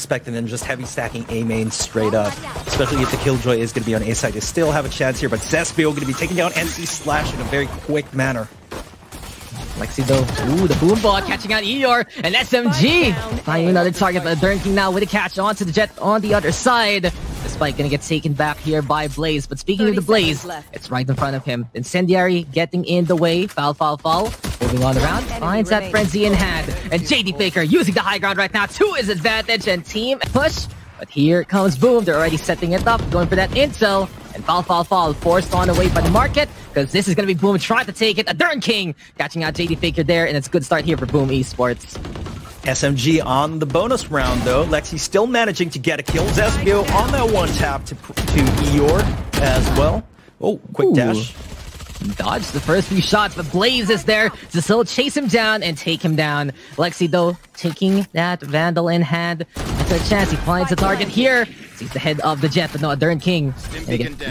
expecting them just heavy stacking A main straight up, especially if the Killjoy is going to be on A side. They still have a chance here, but Zespio going to be taking down NC Slash in a very quick manner. LEXY though, ooh, the boom ball catching out Eeyore, and SMG finding another target, but Adrnking now with a catch onto the Jett on the other side. The spike gonna get taken back here by Blaze, but speaking of the Blaze, it's right in front of him. Incendiary getting in the way, falfalfal, moving on around, finds that frenzy in hand, and JD Faker using the high ground right now to his advantage, and team push, but here comes Boom. They're already setting it up, going for that intel. And falfalfal forced on away by the market, because this is going to be Boom trying to take it. Adrnking catching out JD Faker there, and it's a good start here for Boom Esports. SMG on the bonus round though. LEXY still managing to get a kill. Zespio on that one tap to Eeyore as well. Oh, quick dash. Dodge the first few shots, but Blaze is there to still chase him down and take him down. LEXY though, taking that Vandal in hand. It's a chance, he finds the target here. Sees the head of the Jett, but no, Adrnking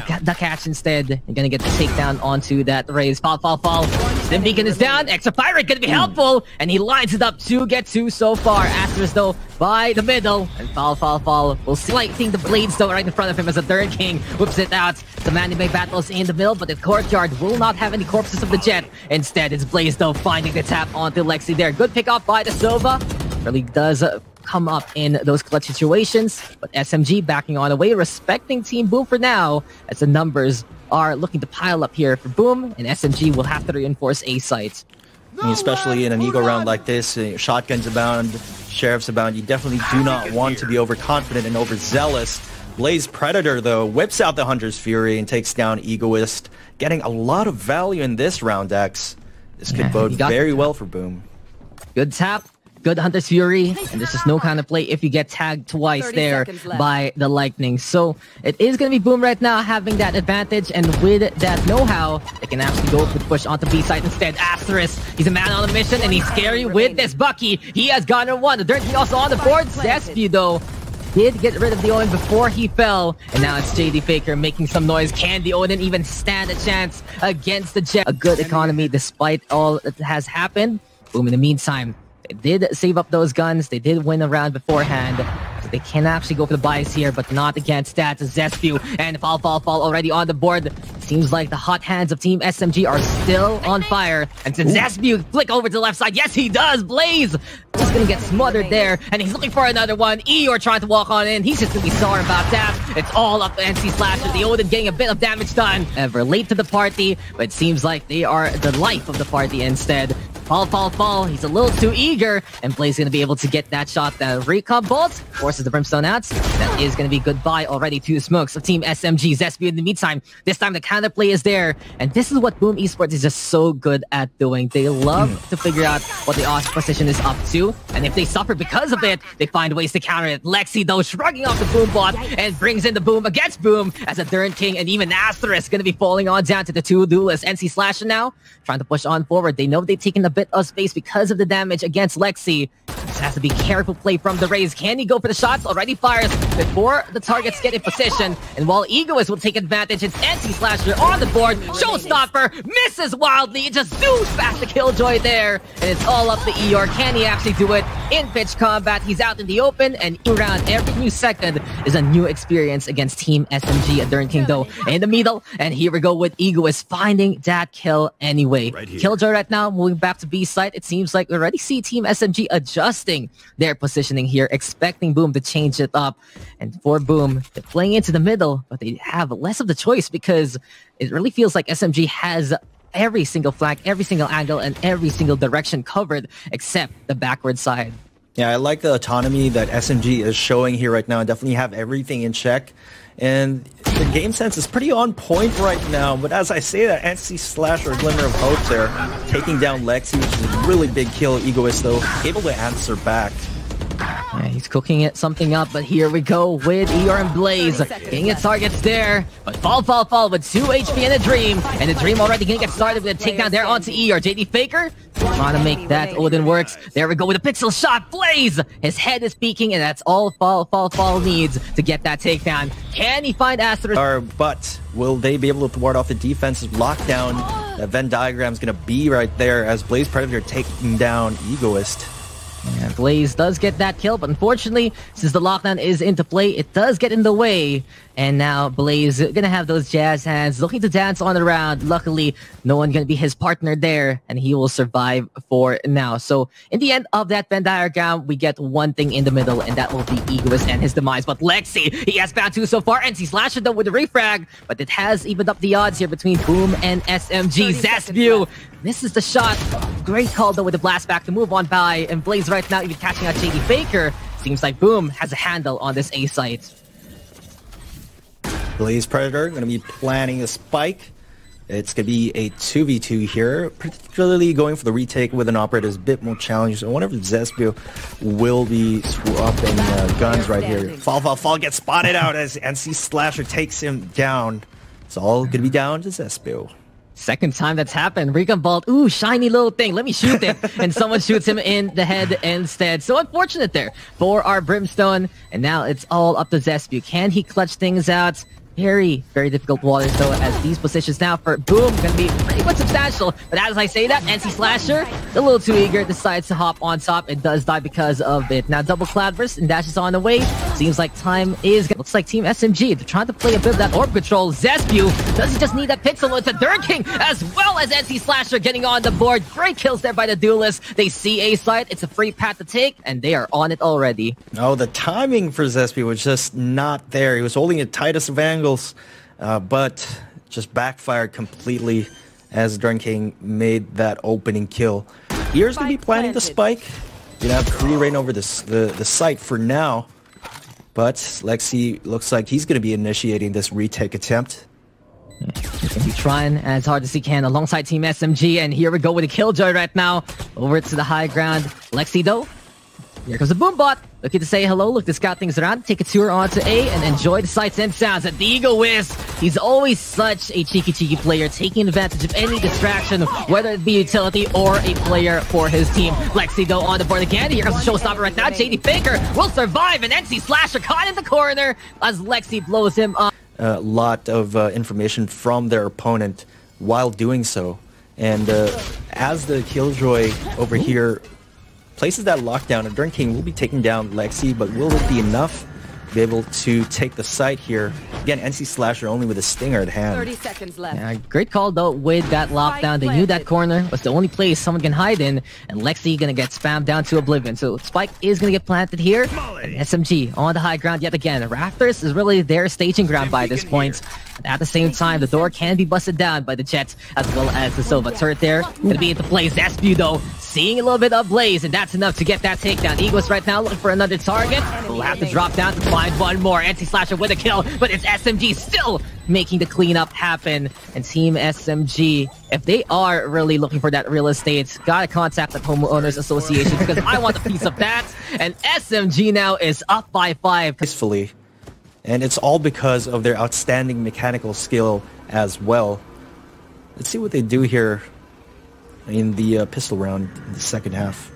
got the catch instead. And gonna get the takedown onto that Raze. Falfalfal. Stim Beacon is down, extra pirate gonna be helpful, and he lines it up to get two so far. Asteriskk though by the middle, and falfalfal will slighting the blades though right in front of him as Adrnking whips it out. The man-to-man battles in the middle, but the courtyard will not have any corpses of the Jett. Instead, it's Blaze though finding the tap onto LEXY there. Good pick up by the Sova. Really does come up in those clutch situations, but SMG backing on away, respecting Team Boom for now, as the numbers are looking to pile up here for Boom, and SMG will have to reinforce A site. Especially in an ego round like this, shotguns abound, sheriffs abound, you definitely do not want to be overconfident and overzealous. Blaze Predator though whips out the Hunter's Fury and takes down Egoist, getting a lot of value in this round, X. This could bode very well for Boom. Good tap. Good Hunter's Fury, and this is no kind of play if you get tagged twice there by the Lightning. So it is going to be Boom right now having that advantage, and with that know-how, they can actually go for the push onto B side instead. Asteriskk, he's a man on a mission, and he's scary with this Bucky. He has gotten one. Adrnking also on the board. ZesBeeW though did get rid of the Omen before he fell, and now it's JD Faker making some noise. Can the Omen even stand a chance against the Jett? A good economy despite all that has happened. Boom in the meantime, they did save up those guns. They did win a round beforehand. So they can actually go for the buys here, but not against that. ZesBeeW and falfalfal already on the board. Seems like the hot hands of Team SMG are still on fire. And since ZesBeeW flick over to the left side, yes he does! Blaze! Just gonna get smothered there, and he's looking for another one. Eeyore trying to walk on in. He's just gonna be sorry about that. It's all up to NcSlasher. The Odin getting a bit of damage done. Ever late to the party, but it seems like they are the life of the party instead. Falfalfal, he's a little too eager, and Blaze gonna be able to get that shot. That recon bolt forces the Brimstone out. That is gonna be goodbye already to the smokes of Team SMG. ZesBeeW in the meantime, this time the counterplay is there, and this is what Boom Esports is just so good at doing. They love to figure out what the odds position is up to, and if they suffer because of it, they find ways to counter it. LEXY though shrugging off the Boom bot and brings in the Boom against Boom as Adrnking and even Asteriskk gonna be falling on down to the two duelists. NcSlasher now trying to push on forward. They know they've taken a bit of space because of the damage against LEXY. This has to be careful play from the Raze. Can he go for the shots? Already fires before the targets get in position. And while Egoist will take advantage, it's NcSlasher on the board. Showstopper misses wildly. It just zooms past the Killjoy there. And it's all up to Eeyore. Can he actually do it? In pitch combat, he's out in the open, and around every new second is a new experience against Team SMG. Adrnking though in the middle. And here we go with Egoist finding that kill anyway. Right here. Killjoy right now moving back to B side. It seems like we already see Team SMG adjusting their positioning here, expecting Boom to change it up. And for Boom, they're playing into the middle, but they have less of the choice because it really feels like SMG has every single flank, every single angle, and every single direction covered except the backward side. Yeah, I like the autonomy that SMG is showing here right now. Definitely have everything in check. And the game sense is pretty on point right now, but as I say that, NcSlasher or Glimmer of Hope there, taking down LEXY, which is a really big kill. Egoist though, able to answer back. Yeah, he's cooking it something up, but here we go with Eeyore and Blaze getting its targets there, but falfalfal with 2 HP and a dream, and the dream already gonna get started with a takedown there onto Eeyore. JD Faker trying to make that Odin works. There we go with a pixel shot. Blaze, his head is peeking, and that's all falfalfal needs to get that takedown. Can he find Asteriskk? But will they be able to ward off the defensive lockdown? That Venn diagram is gonna be right there as Blaze Predator taking down Egoist. And Blaze does get that kill, but unfortunately, since the lockdown is into play, it does get in the way. And now Blaze gonna have those jazz hands, looking to dance on around. Luckily, no one gonna be his partner there, and he will survive for now. So in the end of that Venn diagram, we get one thing in the middle, and that will be Egoist and his demise. But LEXY, he has found two so far. NcSlasher though with the refrag, but it has evened up the odds here between Boom and SMG. ZesBeeW, this is the shot. Great call though with the blast back to move on by, and Blaze right now even catching out JD Faker. Seems like Boom has a handle on this A site. Blaze Predator going to be planning a spike. It's going to be a 2v2 here, particularly going for the retake with an operator is a bit more challenging. So whenever ZesBeeW will be swapping guns right here. Falfalfal gets spotted out as NcSlasher takes him down. It's all going to be down to ZesBeeW. Second time that's happened. Recon Vault, ooh, shiny little thing, let me shoot it. And someone shoots him in the head instead. So unfortunate there for our Brimstone. And now it's all up to ZesBeeW. Can he clutch things out? Very, very difficult waters though, as these positions now for Boom gonna be pretty much substantial. But as I say that, NcSlasher, a little too eager, decides to hop on top. It does die because of it. Now double cloud burst and dash is on the way. Seems like time is. Looks like Team SMG, they're trying to play a bit of that orb control. ZesBeeW doesn't just need that pixel, it's Adrnking as well as NcSlasher getting on the board. Great kills there by the duelist. They see A side, it's a free path to take, and they are on it already. Oh, the timing for ZesBeeW was just not there. He was holding it tightest of angle. But just backfired completely as Adrnking made that opening kill. Eeyore gonna be planning the spike. Gonna have Kree Rain over this, the site for now. But LEXY looks like he's gonna be initiating this retake attempt. He's gonna be trying as hard as he can alongside Team SMG, and here we go with a Killjoy right now. Over to the high ground. LEXY though. Here comes the Boombot, looking to say hello, look to scout things around, take a tour onto A, and enjoy the sights and sounds. And the Egoist, he's always such a cheeky player, taking advantage of any distraction, whether it be utility or a player for his team. LEXY though on the board again, here comes the showstopper right now, JD Faker will survive, and NcSlasher caught in the corner as LEXY blows him up. A lot of information from their opponent while doing so, and as the Killjoy over here places that lockdown, and Adrnking will be taking down LEXY, but will it be enough to be able to take the site here? Again, NcSlasher only with a stinger at hand. 30 seconds left. Yeah, great call though with that lockdown. They knew that corner was the only place someone can hide in, and LEXY gonna get spammed down to oblivion. So spike is gonna get planted here. And SMG on the high ground yet again. Raptors is really their staging ground by this point. At the same time, the door can be busted down by the Jett as well as the Sova turret there. Gonna be into play. ZesBeeW though, seeing a little bit of Blaze, and that's enough to get that takedown. Egoist right now looking for another target. We'll have to drop down to find one more. NcSlasher with a kill, but it's SMG still making the cleanup happen. And Team SMG, if they are really looking for that real estate, gotta contact the Homeowners Association because I want a piece of that. And SMG now is up by 5. Peacefully. And it's all because of their outstanding mechanical skill as well. Let's see what they do here in the pistol round in the second half.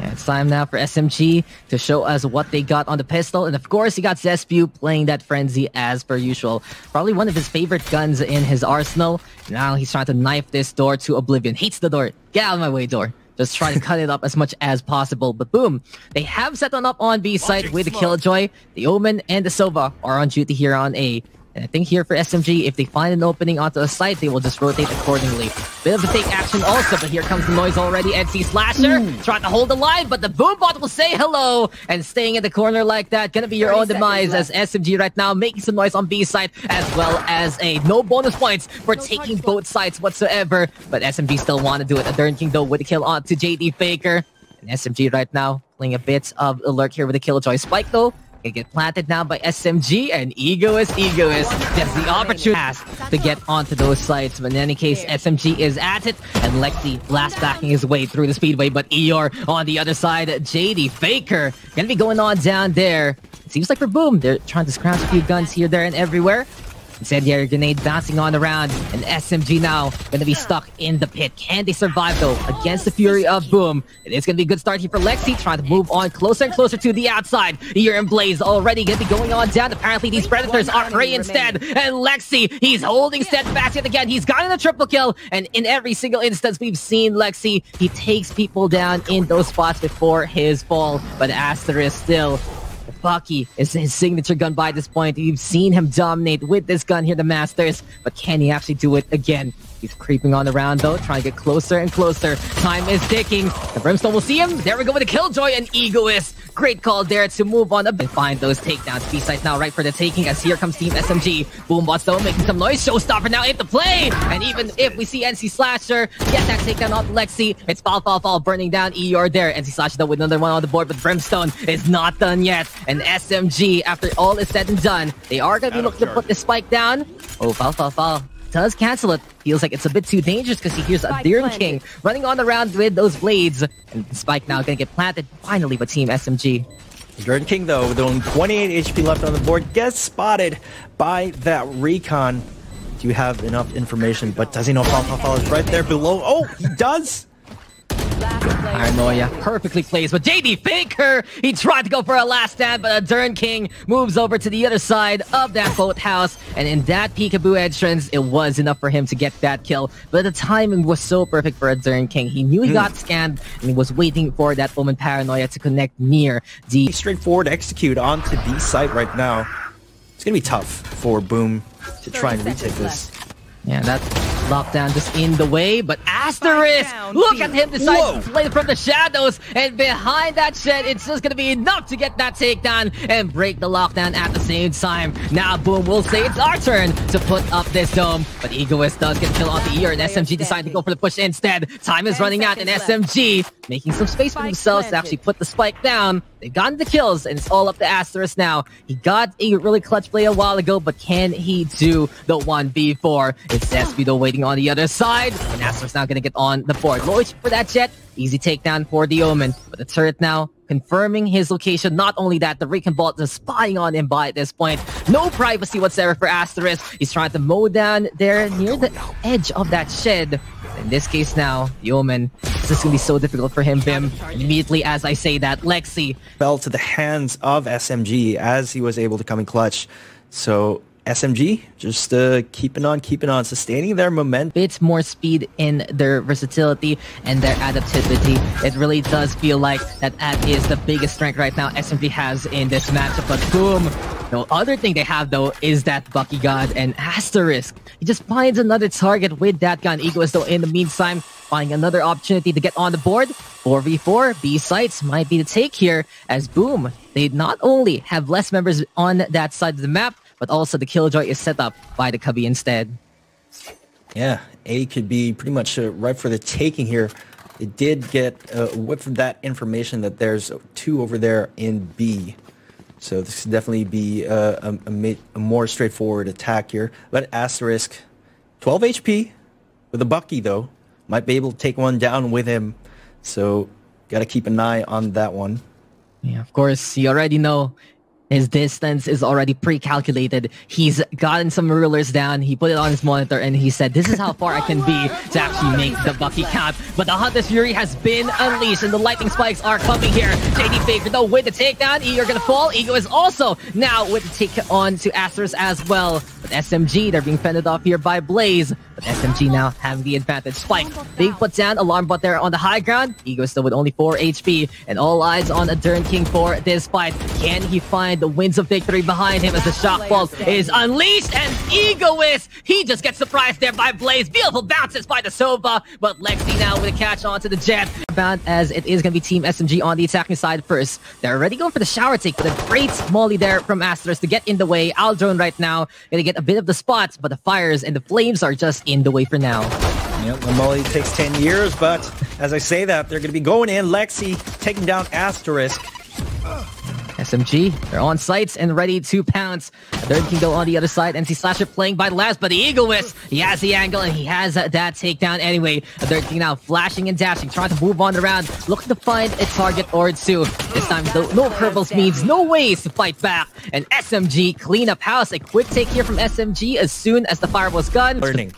Yeah, it's time now for SMG to show us what they got on the pistol. And of course, he got ZesBeeW playing that frenzy as per usual. Probably one of his favorite guns in his arsenal. Now he's trying to knife this door to oblivion. Hates the door. Get out of my way, door. Just try to cut it up as much as possible. But Boom, they have set on up on B side with the Killjoy. The Omen and the Sova are on duty here on A. And I think here for SMG, if they find an opening onto a site, they will just rotate accordingly. Bit of a take action also, but here comes the noise already. NcSlasher trying to hold the line, but the Boombot will say hello. And staying in the corner like that, gonna be your own demise left. As SMG right now making some noise on B side as well as A. No bonus points for taking both sides whatsoever. But SMG still want to do it. Adrnking though with a kill onto JD Faker. And SMG right now playing a bit of alert here with a Killjoy. Spike though, they get planted now by SMG, and Egoist gets the opportunity to get onto those sites. But in any case, SMG is at it, and LEXY blast backing his way through the speedway. But Eeyore on the other side, JD Faker gonna be going on down there. It seems like for Boom, they're trying to scrounge a few guns here, there, and everywhere. Instead here, grenade bouncing on around, and SMG now gonna be stuck in the pit. Can they survive though against the fury of Boom? It is gonna be a good start here for LEXY, trying to move on closer and closer to the outside. Eeyore and Blaze already gonna be going on down. Apparently these Predators are prey instead, and LEXY, he's holding steadfast yet again. He's gotten a triple kill, and in every single instance we've seen LEXY, he takes people down in those spots before his fall. But Asteriskk still, Bucky is his signature gun by this point. You've seen him dominate with this gun here, the Masters, but can he actually do it again? He's creeping on around though, trying to get closer and closer. Time is ticking. The Brimstone will see him. There we go with the Killjoy and Egoist. Great call there to move on up and find those takedowns. B-side now right for the taking as here comes Team SMG. Boombots though making some noise. Showstopper now into play. And even if we see NcSlasher get that takedown off LEXY, it's falfalfal burning down Eeyore there. NcSlasher though with another one on the board, but Brimstone is not done yet. And SMG, after all is said and done, they are going to be looking to put the spike down. Oh, falfalfal does cancel it. Feels like it's a bit too dangerous because he hears Adrnking running on around with those blades. And Spike now gonna get planted finally by Team SMG. Adrnking though, with only 28 HP left on the board, gets spotted by that recon. Do you have enough information? But does he know falfalfal is right there below? Oh, he does! Paranoia perfectly plays, but JD Faker, he tried to go for a last stand, but Adrnking moves over to the other side of that boathouse, and in that peekaboo entrance, it was enough for him to get that kill. But the timing was so perfect for Adrnking. He knew he got scanned, and he was waiting for that Omen paranoia to connect near the straightforward execute onto the site right now. It's gonna be tough for Boom to try and retake this. Yeah, that lockdown just in the way, but Asteriskk, look at him decide to play from the shadows, and behind that shed, it's just gonna be enough to get that takedown and break the lockdown at the same time. Now Boom will say it's our turn to put up this dome, but Egoist does get killed off the Eeyore, and SMG decide to go for the push instead. Time is running out, and SMG making some space for themselves to actually put the spike down. They've gotten the kills, and it's all up to Asteriskk now. He got a really clutch play a while ago, but can he do the 1v4? It's ZesBeeW waiting on the other side, and Asteriskk now gonna get on the board. Low HP for that Jett, easy takedown for the Omen. But the turret now confirming his location. Not only that, the Recon Bolt is spying on him by at this point. No privacy whatsoever for Asteriskk. He's trying to mow down there near the edge of that shed. In this case now, the Omen, this is gonna be so difficult for him, Bim. Immediately as I say that, LEXY fell to the hands of SMG as he was able to come in clutch. So SMG just keeping on, sustaining their momentum. Bit more speed in their versatility and their adaptability. It really does feel like that is the biggest strength right now SMG has in this matchup. But Boom, the other thing they have though is that Bucky God, and Asteriskk, he just finds another target with that gun. Egoist though in the meantime finding another opportunity to get on the board. 4v4, B sites might be the take here as Boom, they not only have less members on that side of the map, but also the Killjoy is set up by the Cubby instead. Yeah, A could be pretty much right for the taking here. It did get whipped from that information that there's two over there in B. So this could definitely be a more straightforward attack here. But Asteriskk, 12 HP with a Bucky though. Might be able to take one down with him. So gotta keep an eye on that one. Yeah, of course, you already know. His distance is already pre-calculated. He's gotten some rulers down. He put it on his monitor and he said, this is how far I can be to actually make the Bucky count. But the Hunter's Fury has been unleashed and the lightning spikes are coming here. JD Faker though with the takedown. Eeyore gonna fall. Ego is also now with the take on to Asteriskk as well. But SMG, they're being fended off here by Blaze. But SMG now having the advantage. Spike, they put down Alarm Bot there on the high ground. Ego still with only 4 HP. And all eyes on Adrnking for this fight. Can he find the winds of victory behind him as the shock bolt is unleashed, and Egoist, he just gets surprised there by Blaze. Beautiful bounces by the Sova, but LEXY now with a catch onto the Jett. About as it is going to be Team SMG on the attacking side first. They're already going for the shower take, but a great molly there from Asteriskk to get in the way. Aldrone right now going to get a bit of the spots, but the fires and the flames are just in the way for now. Yep, the molly takes 10 years, but as I say that, they're going to be going in. LEXY taking down Asteriskk. SMG, they're on sites and ready to pounce. Third can go on the other side. NC Slasher playing by last, but the Egoist, he has the angle and he has that takedown anyway. Third can now flashing and dashing, trying to move on around, looking to find a target or two. This time, no purples means no ways to fight back. And SMG clean up house. A quick take here from SMG as soon as the fire was gone. Burning.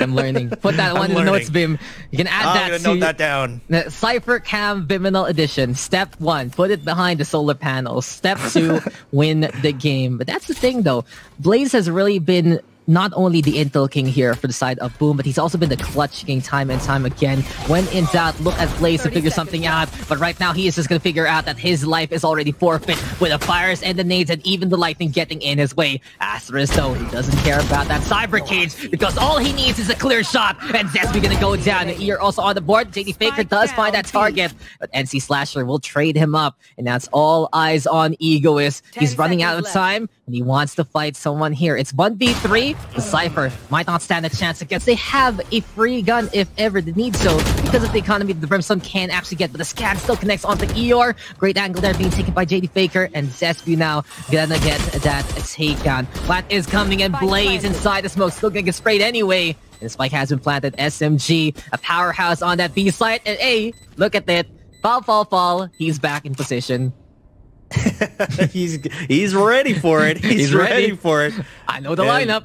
I'm learning. Put that one in the notes, Bim. You can add that to... I'm gonna note that down. Cypher Cam Biminal Edition. Step 1, put it behind the solar panels. Step 2, win the game. But that's the thing, though. Blaze has really been not only the intel king here for the side of Boom, but he's also been the clutch king time and time again. When in doubt, look at Blaze to figure something out. But right now, he is just going to figure out that his life is already forfeit with the fires and the nades and even the lightning getting in his way. Asteriskk, though, he doesn't care about that cyber cage because all he needs is a clear shot. And Zespio going to go down. Eeyore also on the board. JD Faker does find that target, but NC Slasher will trade him up. And that's all eyes on Egoist. He's running out of time and he wants to fight someone here. It's 1v3. The Cypher might not stand a chance against. They have a free gun if ever they need so because of the economy that the Brimstone can actually get, but the scan still connects onto Eeyore. Great angle there being taken by JD Faker, and ZesBeeW now gonna get that takedown. Plat is coming and Blaze inside the smoke, still gonna get sprayed anyway. And spike has been planted. SMG, a powerhouse on that B side, and hey, look at that. Falfalfal, he's back in position. he's ready for it. He's ready for it. I know the lineup.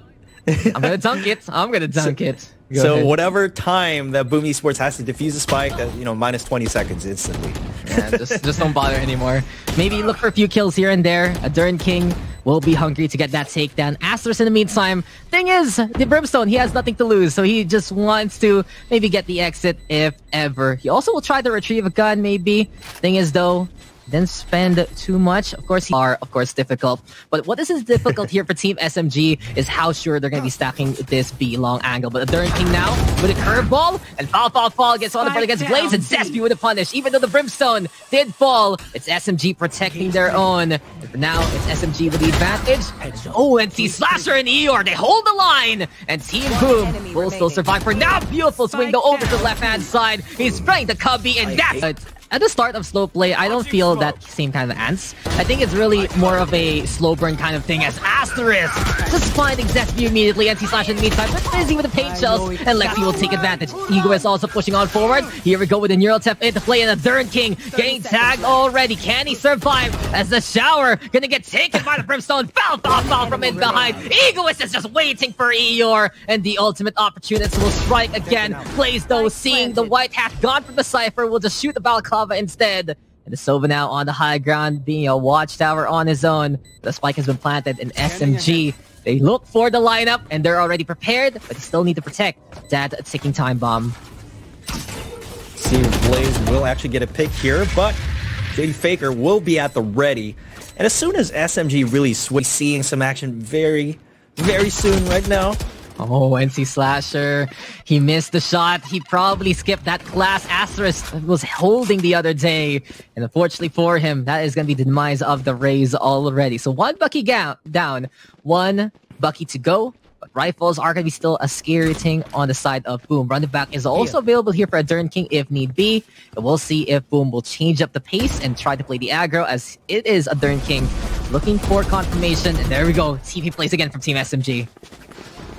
I'm gonna dunk it. Go ahead. Whatever time that Boom Esports has to defuse a spike, that, you know, minus 20 seconds instantly. Yeah, just don't bother anymore. Maybe look for a few kills here and there. Adrnking will be hungry to get that takedown. Asteriskk in the meantime. Thing is, the Brimstone, he has nothing to lose, so he just wants to maybe get the exit if ever. He also will try to retrieve a gun, maybe. Thing is, though, didn't spend too much. Of course, difficult. But what is difficult here for Team SMG is how sure they're going to be stacking this B long angle. But Adrnking now with a curveball, and falfalfal gets on the board against Blaze, and ZesBeeW with a punish. Even though the Brimstone did fall, it's SMG protecting their own. And for now, it's SMG with the advantage. Oh, and NcSlasher and Eeyore, they hold the line, and Team Boom will still survive for now. Beautiful swing go over to the left-hand side. He's spraying the cubby, and that's it. At the start of slow play, I don't feel that same kind of ants. I think it's really more of a slow burn kind of thing as Asteriskk just finding ZesBeeW immediately. NcSlasher in the meantime, but busy with the paint shells, and LEXY will take advantage. Eagle is also pushing on forward. Here we go with the Neural Tap into play, and Adrnking getting tagged already. Can he survive as the shower gonna get taken by the Brimstone? Falfalfal from in behind. Eagle is just waiting for Eeyore, and the ultimate opportunity will strike again. Blaze, though, seeing the white hat gone from the Cypher, will just shoot the balcony instead. And the Sova now on the high ground, being a watchtower on his own. The spike has been planted in SMG. They look for the lineup and they're already prepared, but they still need to protect that ticking time bomb. See if Blaze will actually get a pick here, but JD Faker will be at the ready. And as soon as SMG really switches, seeing some action very, very soon right now. Oh, NcSlasher. He missed the shot. He probably skipped that class Asteriskk was holding the other day. And unfortunately for him, that is going to be the demise of the Raze already. So one Bucky down, one Bucky to go. But rifles are going to be still a scary thing on the side of Boom. Run it back is also available here for Adrnking if need be. And we'll see if Boom will change up the pace and try to play the aggro, as it is Adrnking looking for confirmation. And there we go. TP plays again from Team SMG.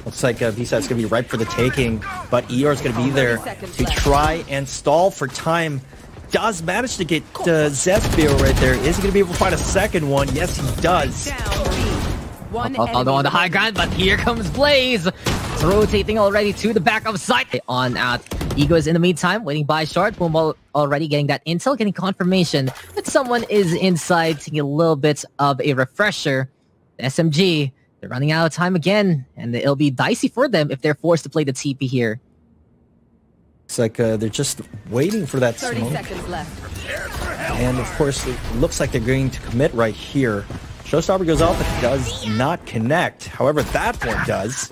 Looks like B-side's going to be ripe for the taking, but Eeyore's going to be there to try and stall for time. Does manage to get ZesBeeW right there. Is he going to be able to find a second one? Yes, he does. Although on the high ground, but here comes Blaze. It's rotating already to the back of sight. On out. Ego is in the meantime, waiting by short. Boom already getting that intel, getting confirmation that someone is inside, taking a little bit of a refresher. SMG, they're running out of time again, and it'll be dicey for them if they're forced to play the TP here. It's like they're just waiting for that smoke. 30 seconds left. And of course, it looks like they're going to commit right here. Showstopper goes out, but does not connect. However, that one does.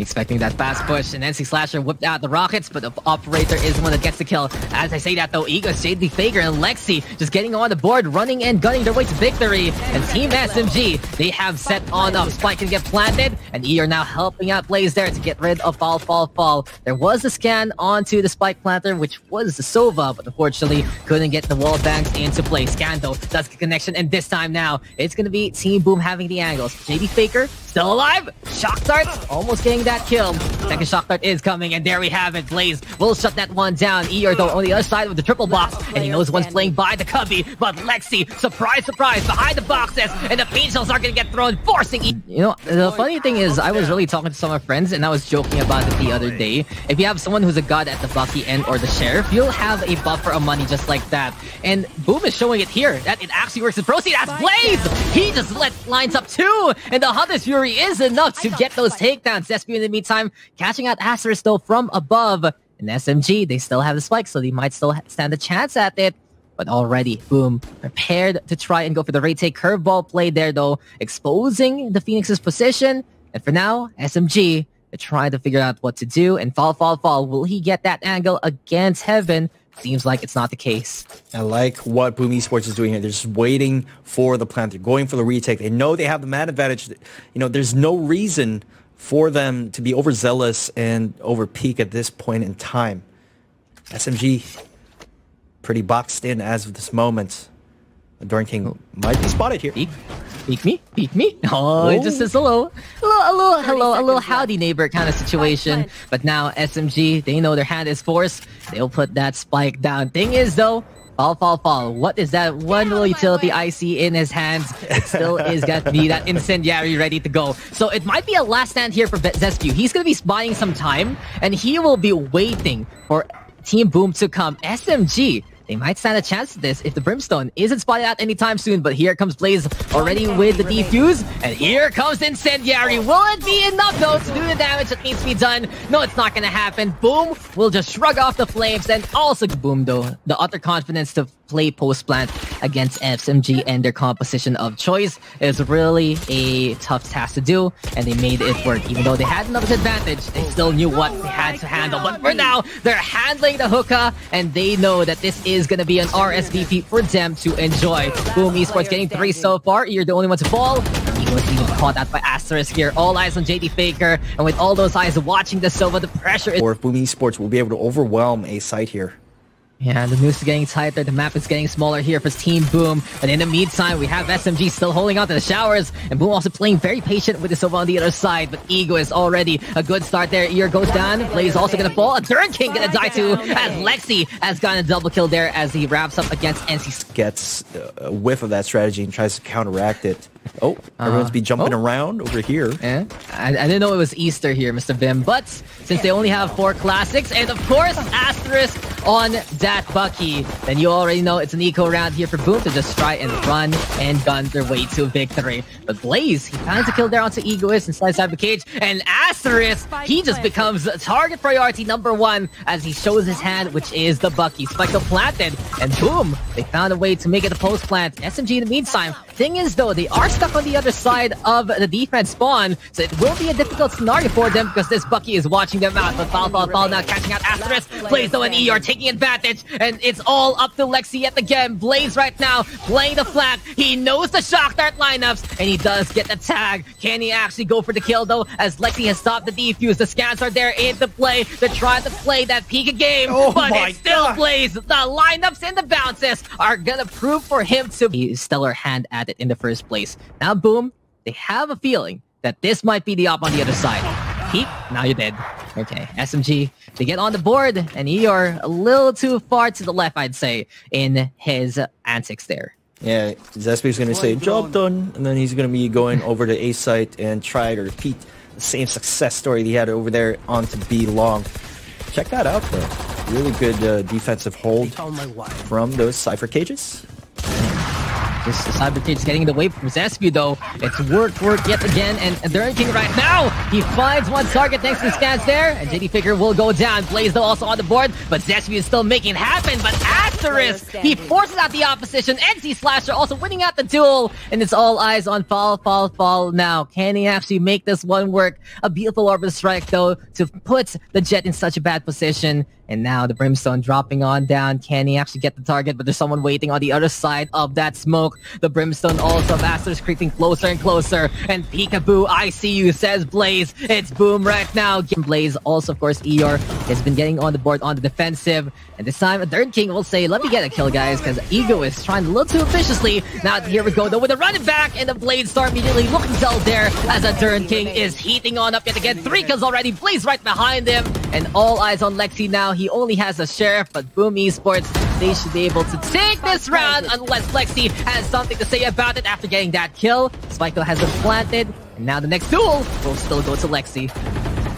expecting that fast push, and NC Slasher whipped out the rockets, but the Operator is the one that gets the kill. As I say that though, Egoist, JD Faker, and LEXY just getting on the board, running and gunning their way to victory. And Team SMG, they have set on up. Spike can get planted, and Eeyore now helping out Blaze there to get rid of falfalfal. There was a scan onto the Spike planter, which was the Sova, but unfortunately couldn't get the wall bangs into play. Scan though does get connection, and this time now, it's going to be Team Boom having the angles. JD Faker, still alive! Shock Dart, almost getting that kill. Second Shock Dart is coming, and there we have it. Blaze will shut that one down. Eeyore though on the other side of the triple box, and he knows one's playing by the cubby, but LEXY, surprise, surprise, behind the boxes, and the Fiend Shells are going to get thrown, forcing Eeyore. You know, the funny thing is, I was really talking to some of my friends, and I was joking about it the other day. If you have someone who's a god at the Bucky end or the Sheriff, you'll have a buffer of money just like that. And Boom is showing it here, that it actually works in Proceed. As Blaze, he just lines up two, and the Hunter's Fury is enough to get those takedowns. ZesBeeW in the meantime, catching out Asteriskk though from above. And SMG, they still have the spike, so they might still stand a chance at it. But already, Boom, prepared to try and go for the retake. Curveball play there though, exposing the Phoenix's position. And for now, SMG, they're trying to figure out what to do. And falfalfal, will he get that angle against Heaven? Seems like it's not the case. I like what Boom Esports is doing here. They're just waiting for the plant. They're going for the retake. They know they have the man advantage. You know, there's no reason for them to be overzealous and over peak at this point in time. SMG, pretty boxed in as of this moment. Adrnking might be spotted here. Beat me. Oh, it just is a little howdy neighbor kind of situation. But now SMG, they know their hand is forced. They'll put that spike down. Thing is though, falfalfal, what is that one little utility IC in his hands? It still is going to be that incendiary ready to go. So it might be a last stand here for ZesBeeW. He's going to be buying some time, and he will be waiting for Team Boom to come. SMG, they might stand a chance at this if the Brimstone isn't spotted out anytime soon, but here comes Blaze already with the defuse, and here comes Incendiary. Will it be enough though to do the damage that needs to be done? No, it's not gonna happen. Boom will just shrug off the flames, and also Boom though, the utter confidence to play post-plant against SMG and their composition of choice is really a tough task to do, and they made it work. Even though they had another advantage, they still knew what they had to handle. But for now, they're handling the hookah, and they know that this is going to be an RSVP for them to enjoy. Boom Esports getting 3 so far. You're the only one to fall. He was even caught out by Asteriskk here. All eyes on JD Faker, and with all those eyes watching the Sova, the pressure is... Or if Boom Esports will be able to overwhelm a site here. Yeah, the noose is getting tighter, the map is getting smaller here for Team Boom, and in the meantime, we have SMG still holding on to the showers, and Boom also playing very patient with the Sova on the other side, but Eeyore is already a good start there. Eeyore goes down, Blaze also gonna fall, Adrnking gonna die too, as LEXY has gotten a double kill there as he wraps up against NC. Gets a whiff of that strategy and tries to counteract it. Oh, everyone's be jumping around over here. Yeah. I didn't know it was Easter here, Mr. Vim, but since they only have 4 classics, and of course, Asteriskk on that Bucky, then you already know it's an eco round here for Boom to just try and run and gun their way to victory. But Blaze, he finds a kill there onto Egoist and slides out the cage, and Asteriskk, he just becomes target priority #1 as he shows his hand, which is the Bucky. Spike up planted, and Boom, they found a way to make it a post plant. SMG in the meantime, thing is though, they are stuck on the other side of the defense spawn, so it will be a difficult scenario for them because this Bucky is watching them out. But falfalfal now catching out Asteriskk, Blaze though and Eeyore taking advantage, and it's all up to LEXY yet again. Blaze right now playing the flag. He knows the Shock Dart lineups, and he does get the tag. Can he actually go for the kill though, as LEXY has stopped the defuse? The scans are there into play. They're trying to play that Pika game, but it's still Blaze. The lineups and the bounces are gonna prove for him to be stellar hand at it in the first place. Now Boom, they have a feeling that this might be the op on the other side. Peek, now you're dead. Okay, SMG, they get on the board, and Eeyore a little too far to the left, I'd say, in his antics there. Yeah, ZesBeew's gonna say, job done, and then he's gonna be going over to A site and try to repeat the same success story he had over there onto B long. Check that out though. Really good defensive hold from those Cypher cages. Cyber Cage's getting the wave from ZesBeeW though. It's work yet again, and Adrnking right now, he finds one target thanks to the scans there, and JD Faker will go down. Blaze though also on the board, but ZesBeeW is still making it happen, but Asteriskk. He forces out the opposition. NC Slasher also winning out the duel. And it's all eyes on falfalfal now. Can he actually make this one work? A beautiful orbital strike, though, to put the Jett in such a bad position. And now the Brimstone dropping on down. Can he actually get the target? But there's someone waiting on the other side of that smoke. The Brimstone also of Asteriskk creeping closer and closer. And peekaboo, I see you, says Blaze. It's Boom right now. Blaze also, of course, Eeyore has been getting on the board on the defensive. And this time, Adrnking will say, let me get a kill, guys, because Egoist is trying a little too viciously. Now, here we go, though, with a running back. And the Blaze star immediately looking dull there as Adrnking is heating on up yet again. 3 kills already. Blaze right behind him. And all eyes on LEXY now. He only has a sheriff, but Boom Esports, they should be able to take this round unless LEXY has something to say about it after getting that kill. Spyco has been planted, and now the next duel will still go to LEXY.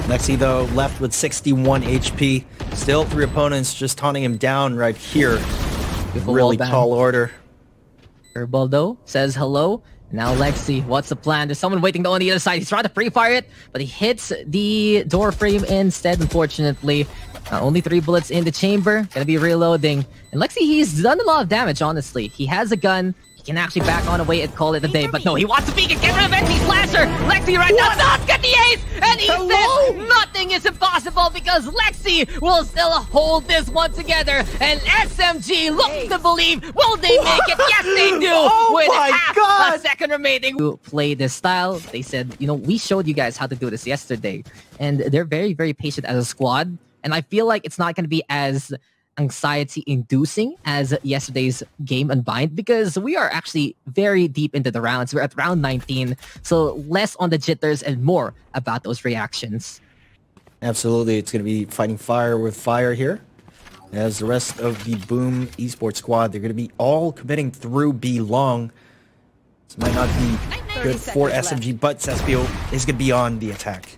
LEXY, though, left with 61 HP. Still 3 opponents just hunting him down right here. Really tall order. Herbaldo says hello. Now LEXY, what's the plan? There's someone waiting on the other side. He's trying to free fire it, but he hits the door frame instead, unfortunately. Only 3 bullets in the chamber. Gonna be reloading. And LEXY, he's done a lot of damage, honestly. He has a gun. He can actually back on away and call it a day. But no, he wants to peek and get rid of NcSlasher. LEXY right now does get the ace! And he says nothing is impossible because LEXY will still hold this one together. And SMG looks to believe. Will they make it? Yes, they do! Oh with my half God. A second remaining. To play this style, they said, you know, we showed you guys how to do this yesterday. And they're very, very patient as a squad. And I feel like it's not going to be as anxiety-inducing as yesterday's game Unbind because we are actually very deep into the rounds. We're at round 19, so less on the jitters and more about those reactions. Absolutely. It's going to be fighting fire with fire here. As the rest of the Boom Esports squad, they're going to be all committing through B long. This might not be good for SMG, but Zespio is going to be on the attack.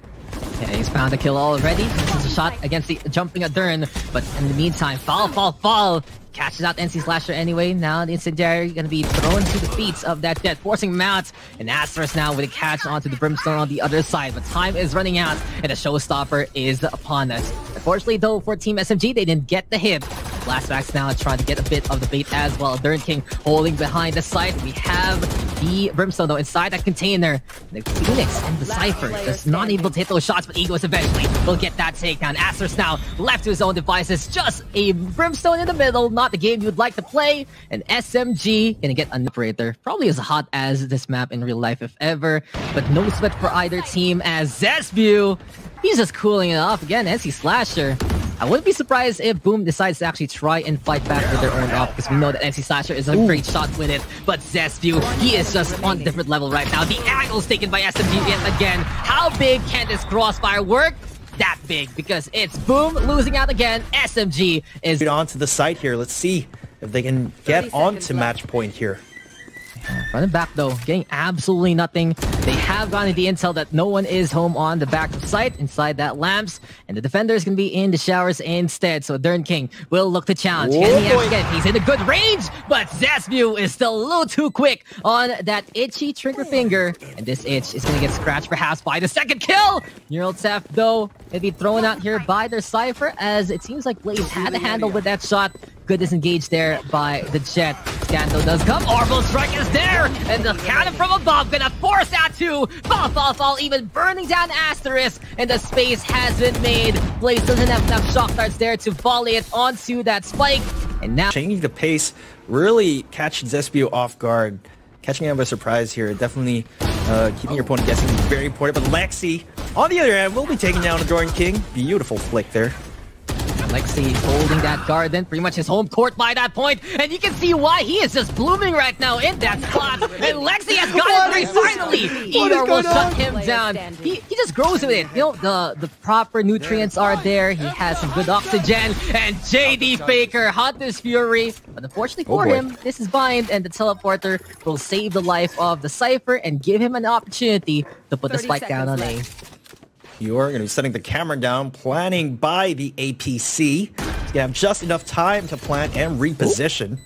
Yeah, he's found a kill already. This is a shot against the jumping Adrn, but in the meantime, falfalfal catches out NcSlasher anyway. Now the incendiary gonna be thrown to the feet of that Jett, forcing him out. And Asteriskk now with a catch onto the Brimstone on the other side, but time is running out, and a showstopper is upon us. Unfortunately, though, for Team SMG, they didn't get the hit. Flashbacks now trying to get a bit of the bait as well. Adrnking holding behind the side. We have the Brimstone, though, inside that container. The Phoenix and the Cypher just not able to hit those shots, but Egoist eventually will get that takedown. Asteriskk now left to his own devices. Just a Brimstone in the middle. Not the game you'd like to play. And SMG gonna get an operator. Probably as hot as this map in real life, if ever. But no sweat for either team as ZesBeeW. He's just cooling it off again. NcSlasher. I wouldn't be surprised if Boom decides to actually try and fight back with their own off, because we know that NcSlasher is a great shot with it. But ZesBeeW, he is just on a different level right now. The angles taken by SMG yet again. How big can this crossfire work? That big, because it's Boom losing out again. SMG is onto the site here. Let's see if they can get onto match point here. Running back, though, getting absolutely nothing. They have gotten the intel that no one is home on the back of sight inside that lamps, and the defender is going to be in the showers instead. So Adrnking will look to challenge. Can he actually get it? He's in a good range, but ZesBeeW is still a little too quick on that itchy trigger finger, and this itch is going to get scratched perhaps by the second kill. Neural Theft, though, it'll be thrown out here by their Cypher, as it seems like Blaze had a handle with that shot. Good disengage there by the Jett. Gando does come. Orbital Strike is there! And the cannon from above gonna force out two. Falfalfal even burning down Asteriskk. And the space has been made. Blaze doesn't have enough shock darts there to volley it onto that spike. And now changing the pace really catches ZesBeeW off guard. Catching him by surprise here. Definitely keeping your opponent guessing is very important. But LEXY, on the other hand, will be taking down Adrnking. Beautiful flick there. LEXY holding that guard, then pretty much his home court by that point, and you can see why he is just blooming right now in that spot. And LEXY has got it finally. Eeyore will shut him down. He just grows with it. You know, the proper nutrients are there. He has some good oxygen. And JD Faker, Hunter's Fury. But unfortunately for him, this is bind, and the teleporter will save the life of the Cypher and give him an opportunity to put the spike down on A. You're going to be setting the camera down, planning by the APC. You have just enough time to plant and reposition.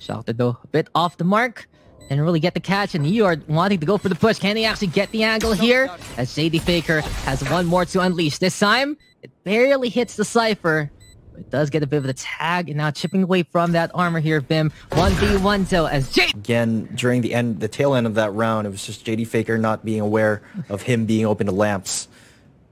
Shouted though, a bit off the mark. And really get the catch, and Eeyore wanting to go for the push. Can he actually get the angle here? As JD Faker has one more to unleash. This time, it barely hits the Cypher. It does get a bit of the tag, and now chipping away from that armor here, Bim. 1v1 though as JD. Again, during the tail end of that round, it was just JD Faker not being aware of him being open to lamps.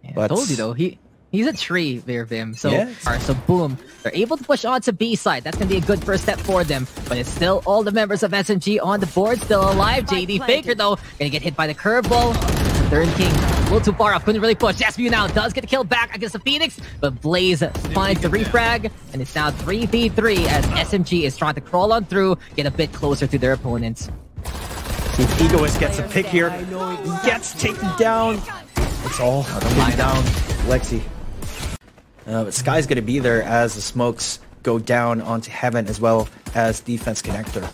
Yeah, but I told you though, he's a tree there, Bim. So, yes. All right, so boom, they're able to push on to B side. That's gonna be a good first step for them. But it's still all the members of SMG on the board, still alive. JD Faker though, gonna get hit by the curveball. Adrnking, a little too far off, couldn't really push. ZesBeeW now does get a kill back against the Phoenix, but Blaze finds the refrag, and it's now 3v3 as SMG is trying to crawl on through, get a bit closer to their opponents. The Egoist gets a pick here, gets taken down. It's all taken down, LEXY. But Sky's going to be there as the smokes go down onto Heaven as well as Defense Connector.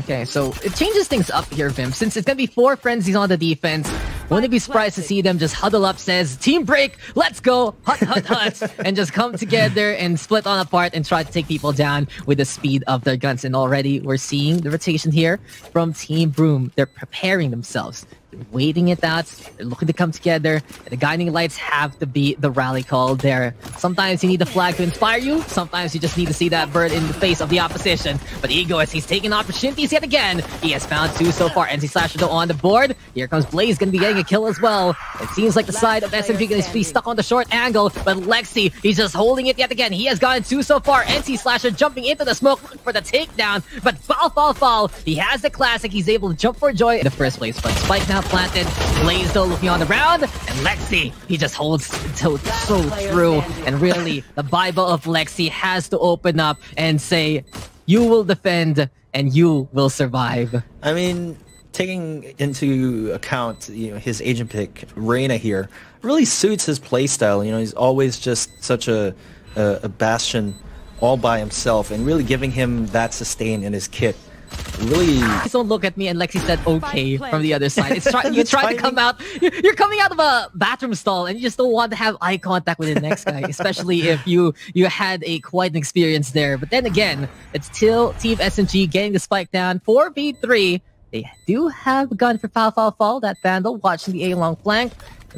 Okay, so it changes things up here, Vim. Since it's going to be 4 frenzies on the defense, wouldn't be surprised to see them just huddle up, says, team break, let's go, hut, hut, hut, and just come together and split on apart and try to take people down with the speed of their guns. And already we're seeing the rotation here from Team Broom. They're preparing themselves. They're waiting it out. They're looking to come together. And the guiding lights have to be the rally call there. Sometimes you need the flag to inspire you. Sometimes you just need to see that bird in the face of the opposition. But Ego, as he's taking opportunities yet again, he has found 2 so far. NcSlasher though on the board. Here comes Blaze, going to be getting a kill as well. It seems like the side of SMG is going to be stuck on the short angle. But LEXY, he's just holding it yet again. He has gotten 2 so far. NcSlasher jumping into the smoke for the takedown. But falfalfal, he has the classic. He's able to jump for joy in the first place. But Spike now planted, Blaze though looking on the round, and LEXY, he just holds so true, and really, the Bible of LEXY has to open up and say, you will defend, and you will survive. I mean, taking into account, you know, his agent pick, Reyna here, really suits his playstyle. You know, he's always just such a bastion all by himself, and really giving him that sustain in his kit. Really, please don't look at me. And LEXY said okay from the other side. It's you try to come out. You're coming out of a bathroom stall, and you just don't want to have eye contact with the next guy, especially if you had a quite an experience there. But then again, it's still Team SMG getting the spike down. 4v3. They do have a gun for falfalfal. That Vandal watching the A long flank.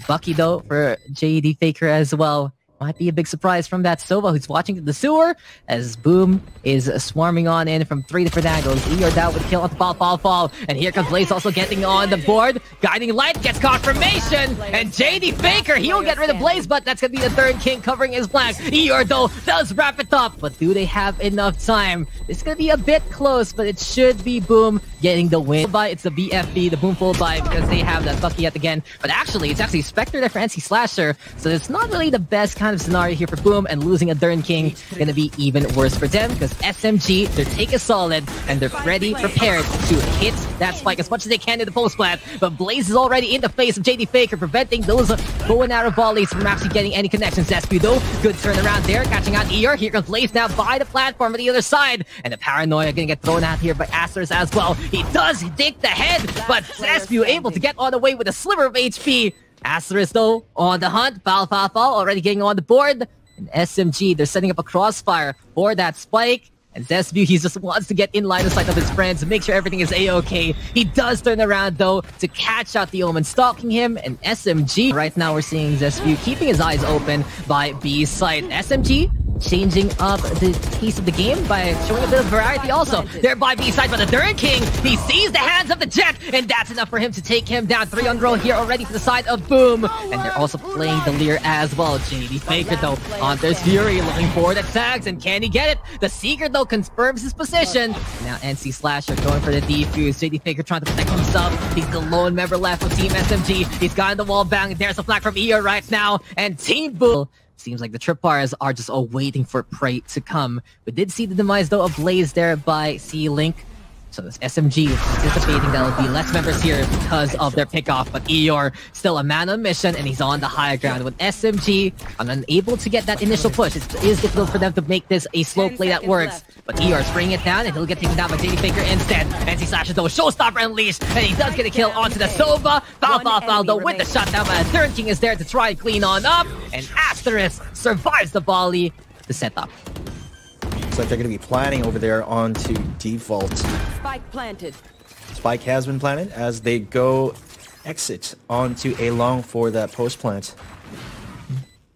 Bucky though for JD Faker as well. Might be a big surprise from that Sova, who's watching the sewer as Boom is swarming on in from 3 different angles. Eeyore down with a kill on the falfalfal, and here comes Blaze also getting on the board. Guiding Light gets confirmation, and JD Faker, he'll get rid of Blaze, but that's gonna be the third king covering his flank. Eeyore though does wrap it up, but do they have enough time? It's gonna be a bit close, but it should be Boom getting the win. It's the BFB, the Boom full by, because they have that Bucky yet again. But actually, it's actually Spectre there for NcSlasher, so it's not really the best kind of scenario here for Boom, and losing Adrnking gonna be even worse for them, because SMG, their take is solid, and they're ready, prepared to hit that spike as much as they can in the post plant. But Blaze is already in the face of JD Faker, preventing those bow and arrow volleys from actually getting any connections. ZesBeeW though, good turnaround there, catching out Eeyore. Here comes Blaze now by the platform on the other side, and the paranoia gonna get thrown out here by Asteriskk as well. He does dig the head, but ZesBeeW able to get on the way with a sliver of HP. Asteriskk though on the hunt, falfalfal already getting on the board, and SMG, they're setting up a crossfire for that spike, and ZesBeeW, he just wants to get in line of sight of his friends and make sure everything is a-okay. He does turn around though to catch out the Omen stalking him, and SMG, right now we're seeing ZesBeeW keeping his eyes open by B side. SMG changing up the piece of the game by showing a bit of variety also. There by B-side, but Adrnking, he sees the hands of the Jett, and that's enough for him to take him down. 3 on roll here already to the side of Boom, and they're also playing the Leer as well. JD Faker though, on there's Fury, looking for the tags, and can he get it? The Seeker though confirms his position. Now NcSlasher going for the defuse. JD Faker trying to protect himself. He's the lone member left of Team SMG. He's got in the wall bang. There's a flag from Eeyore right now, and Team Boom. Seems like the trip bars are just all waiting for prey to come. We did see the demise though of Blaze there by C-Link. So this SMG is anticipating that'll be less members here because of their pickoff. But Eeyore, still a man on mission, and he's on the high ground with SMG. I'm unable to get that initial push. It is difficult for them to make this a slow play that works. But Eeyore's bringing it down, and he'll get taken down by JD Faker instead. NcSlasher though, showstopper unleashed, and he does get a kill onto the Sova. Falfalfal though with the shutdown, but Adrnking is there to try and clean on up. And Asteriskk survives the volley to set up. Looks like they're going to be planning over there onto default. Spike planted. Spike has been planted as they go exit onto A long for that post plant.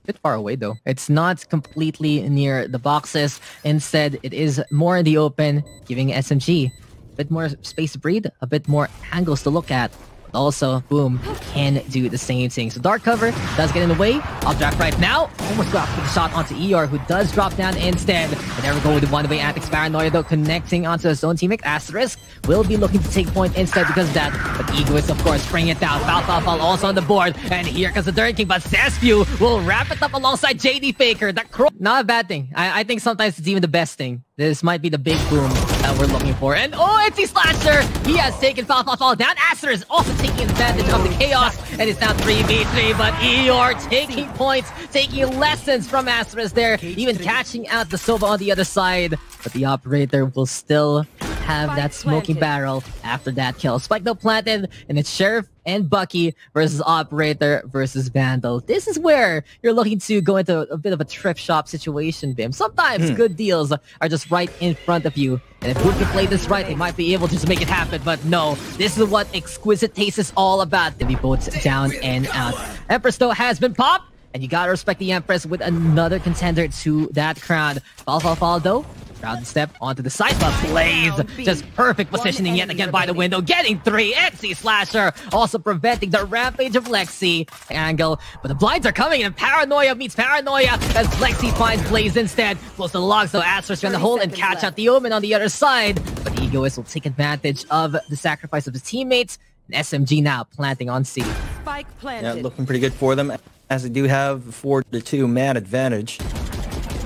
bit far away though. It's not completely near the boxes. Instead, it is more in the open, giving SMG a bit more space to breathe, a bit more angles to look at. But also, Boom can do the same thing. So Dark Cover does get in the way. Object right now. Almost got the shot onto Eeyore, who does drop down instead. But there we go with the one-way Antics Paranoia, though, connecting onto his own teammate. Asteriskk will be looking to take point instead because of that. But Egoist, of course, spraying it down. Falfalfal also on the board. And here comes the Adrnking, but ZesBeeW will wrap it up alongside JD Faker. That not a bad thing. I think sometimes it's even the best thing. This might be the big Boom that we're looking for. And oh, NcSlasher! He has taken falfalfal down. Asteriskk also taking advantage of the chaos and it's now 3v3, but Eeyore taking points, taking lessons from Asteriskk there, even catching out the Sova on the other side. But the operator will still have that smoking barrel after that kill. Spike though planted, and it's Sheriff and Bucky versus Operator versus Vandal. This is where you're looking to go into a bit of a trip shop situation, Bim. Sometimes good deals are just right in front of you. And if Boom can play this right, they might be able to just make it happen. But no, this is what exquisite taste is all about. They'll be both down and out. Empress though has been popped, and you gotta respect the Empress with another contender to that crown. Falfalfal though, round step onto the side, but Blaze just perfect positioning yet again by the window, getting three. NcSlasher also preventing the rampage of LEXY angle, but the blinds are coming and Paranoia meets Paranoia as LEXY finds Blaze instead. Close to the logs though, Asteriskk in the hole and catch out the Omen on the other side, but Egoist will take advantage of the sacrifice of his teammates. And SMG now planting on C. Spike planted. Yeah, looking pretty good for them, as they do have 4-2 man advantage.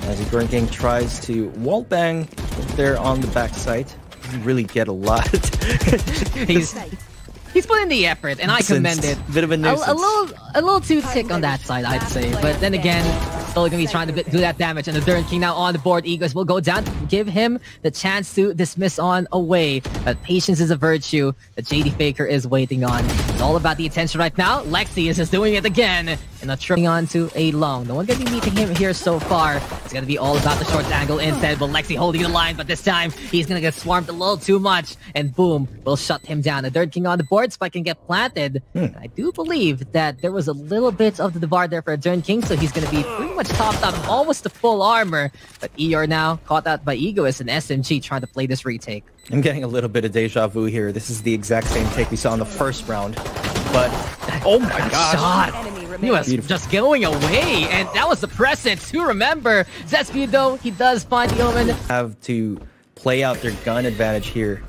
As Adrnking tries to wall bang there on the back site. Doesn't really get a lot. He's put in the effort, and I commend it. Bit of a nuisance. A little too tick on that side, I'd say. But then again, still gonna be trying to do that damage. And the Adrnking now on the board. Egoist will go down, give him the chance to dismiss on away. But patience is a virtue that JD Faker is waiting on. It's all about the attention right now. LEXY is just doing it again. And a tripping onto a long. No one gonna be meeting him here so far. It's gonna be all about the short angle instead. But LEXY holding the line, but this time he's gonna get swarmed a little too much. And Boom will shut him down. The Adrnking on the board. Spike can get planted. I do believe that there was a little bit of the divide there for Adrnking, so he's going to be pretty much topped up, almost to full armor. But Eeyore now caught out by Egoist and SMG trying to play this retake. I'm getting a little bit of deja vu here. This is the exact same take we saw in the first round. But oh my gosh, he was just going away, and that was the precedent to remember. ZesBeeW though, he does find the Omen. Have to play out their gun advantage here.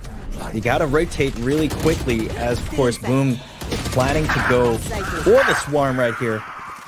You gotta rotate really quickly, as of course Boom is planning to go for the swarm right here.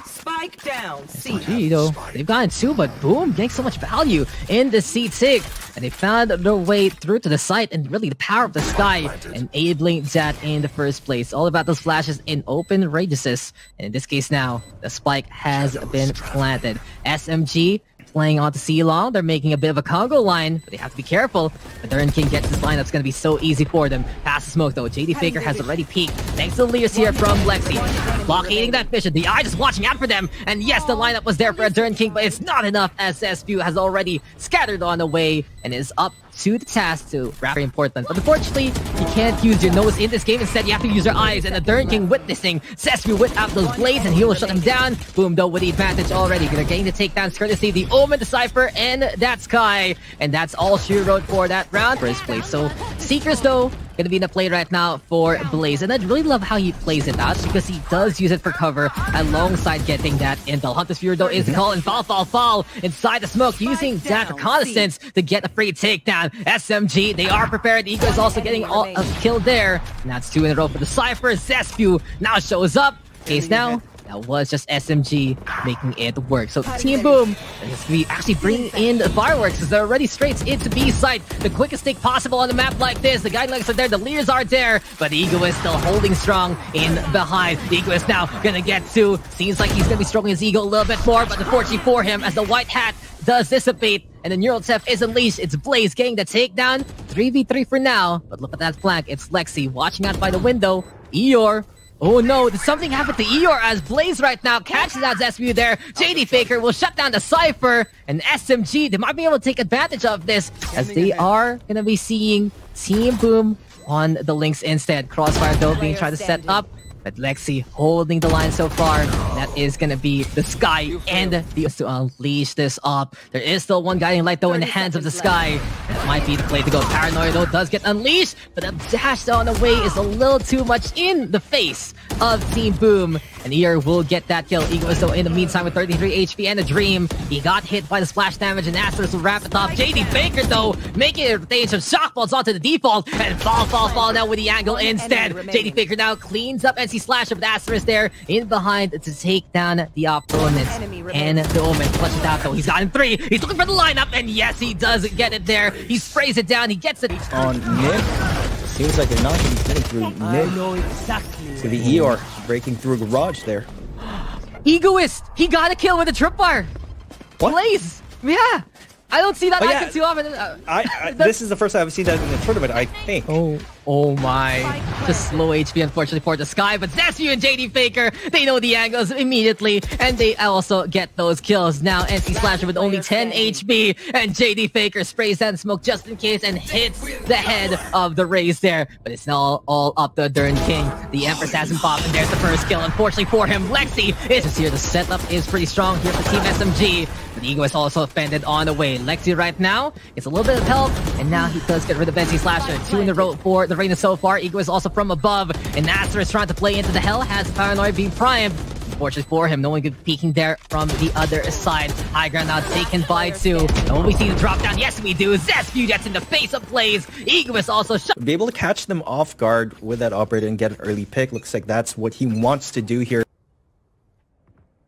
Spike down, C. They've gotten two, but Boom getting so much value in the C-Tick. And they found their way through to the site and really the power of the sky, enabling that in the first place. All about those flashes in open radiuses. And in this case now, the spike has been planted. SMG playing onto C-Long, they're making a bit of a Congo line, but they have to be careful. But Adrnking gets this line that's going to be so easy for them. Past the smoke though, JD Faker has already peaked, thanks to the leaders here from LEXY. Blockading that vision, the eye just watching out for them, and yes, the lineup was there for Adrnking, but it's not enough as ZesBeeW has already scattered on the way and is up to the task to wrap very important. But unfortunately, you can't use your nose in this game. Instead, you have to use your eyes, and Adrnking witnessing ZesBeeW without those blades, and he will shut him down. Boom though with the advantage already. They're getting the takedowns courtesy of the Omen, the Cypher, and that Sky. And that's all she wrote for that round. First place. So Seekers though, gonna be in the play right now for Blaze, and I really love how he plays it out because he does use it for cover alongside getting that intel. Hunter's Fury though is the call, and Falfalfal inside the smoke using that reconnaissance to get a free takedown. SMG, they are prepared. Eco is also getting a kill there, and that's two in a row for the Cypher. ZesBeeW now shows up. Case now, that was just SMG making it work. So Team Boom is going to be actually bringing in the fireworks as they're already straight into B site. The quickest take possible on the map like this. The guidelines are there, the leaders are there, but Egoist still holding strong in behind. Egoist now gonna get two. Seems like he's gonna be struggling his ego a little bit more, but the fortune for him as the white hat does dissipate. And the Neural Theft is unleashed. It's Blaze getting the takedown. 3v3 for now, but look at that flank. It's LEXY watching out by the window. Eeyore. Oh no, did something happen to Eeyore as Blaze right now catches out ZesBeeW there. JD Faker will shut down the Cypher and SMG. They might be able to take advantage of this as they are going to be seeing Team Boom on the links instead. Crossfire though being tried to set up. but LEXY holding the line so far. That is going to be the Sky and the to unleash this up. There is still one guiding light though in the hands of the Sky. That might be the play to go. Paranoia though does get unleashed, but a dash on the way is a little too much in the face of Team Boom. And Eeyore will get that kill. Egoist though in the meantime with 33 HP and a dream. He got hit by the splash damage and Asteriskk will wrap it up. JD Faker though making it rotation of shock balls onto the default and falfalfal now with the angle instead. JD Faker now cleans up NC Slash with Asteriskk there in behind to take down the opponent. And the Omen clutches out though. He's gotten three. He's looking for the lineup and yes, he does get it there. He sprays it down. He gets it. On mid. Seems like they're not going to be getting through mid. I know exactly. It's going to be Eeyore breaking through garage there. Egoist! He got a kill with a tripwire. What? Blaze! Yeah! I don't see that icon too often. This is the first time I've seen that in the tournament, I think. Oh my. Just low HP, unfortunately, for the Sky. But Zespio and JD Faker, they know the angles immediately. And they also get those kills. Now, NcSlasher with only 10 HP. And JD Faker sprays that smoke just in case and hits the head of the Raze there. But it's now all up to Adrnking. The Empress hasn't popped, and there's the first kill. Unfortunately for him, LEXY is just here. The setup is pretty strong here for Team SMG. But Ego is also offended on the way. LEXY right now gets a little bit of help, and now he does get rid of NcSlasher. Two in the row for the Reyna so far. Eagle is also from above, and Asteriskk is trying to play into the hell. Has Paranoid being primed. Unfortunately for him, no one good peeking there from the other side. High ground now taken by two. And when we see the drop down, yes we do. ZesBeeW gets in the face of Blaze. Egoist also be able to catch them off guard with that operator and get an early pick. Looks like that's what he wants to do here.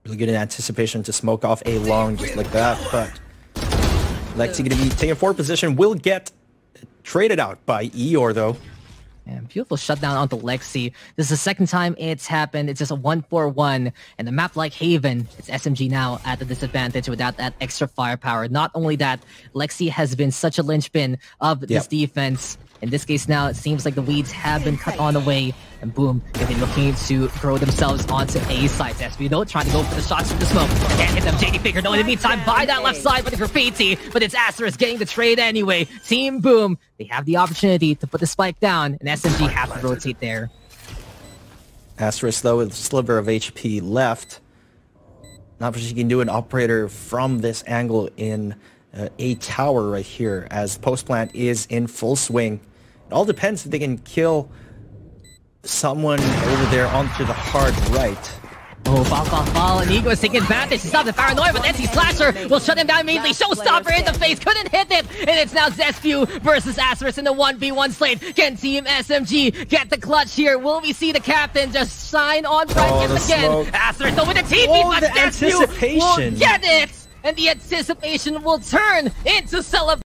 Really good in anticipation to smoke off a long just like that, but LEXY going to be taking forward position, will get traded out by Eeyore though. Yeah, beautiful shutdown onto LEXY. This is the second time it's happened. It's just a 1-4-1. And the map like Haven, it's SMG now at the disadvantage without that extra firepower. Not only that, LEXY has been such a linchpin of this defense. In this case now, it seems like the weeds have been cut on the way. And Boom, they've been looking to throw themselves onto A side. ZesBeeW though, trying to go for the shots from the smoke. Can't hit them. JD Faker though, in the meantime, by that left side with the graffiti. But it's Asteriskk getting the trade anyway. Team Boom, they have the opportunity to put the spike down. And SMG have to rotate there. Asteriskk though, with a sliver of HP left. Not much you can do an operator from this angle in a tower right here as post plant is in full swing. It all depends if they can kill someone over there onto the hard right. Oh, falfalfal, and Egoist taking advantage to stop the paranoia, but NcSlasher will shut him down immediately. Showstopper in the face, couldn't hit it, and it's now ZesBeeW versus Asteriskk in the 1v1 slate. Can Team SMG get the clutch here? Will we see the captain just sign on brackets again? Asteriskk though with the TP, but ZesBeeW will get it! And the anticipation will turn into celebration.